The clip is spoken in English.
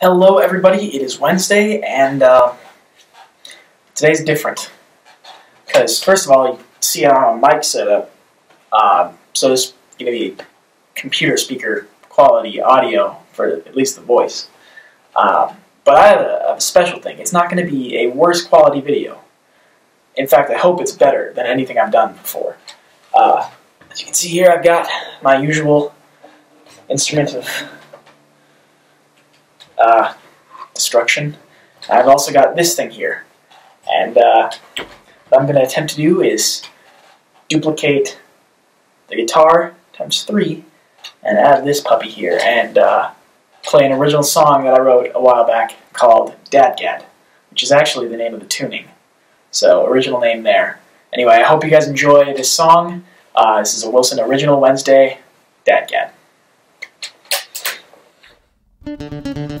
Hello everybody, it is Wednesday, and today's different. Because, first of all, you see how my mic's set up, so this is going to be computer speaker quality audio for at least the voice. But I have a special thing. It's not going to be a worse quality video. In fact, I hope it's better than anything I've done before. As you can see here, I've got my usual instrument of destruction. I've also got this thing here, and what I'm going to attempt to do is duplicate the guitar times 3 and add this puppy here and play an original song that I wrote a while back called DADGAD, which is actually the name of the tuning, so original name there. Anyway, I hope you guys enjoy this song. This is a Wilson Original Wednesday, DADGAD.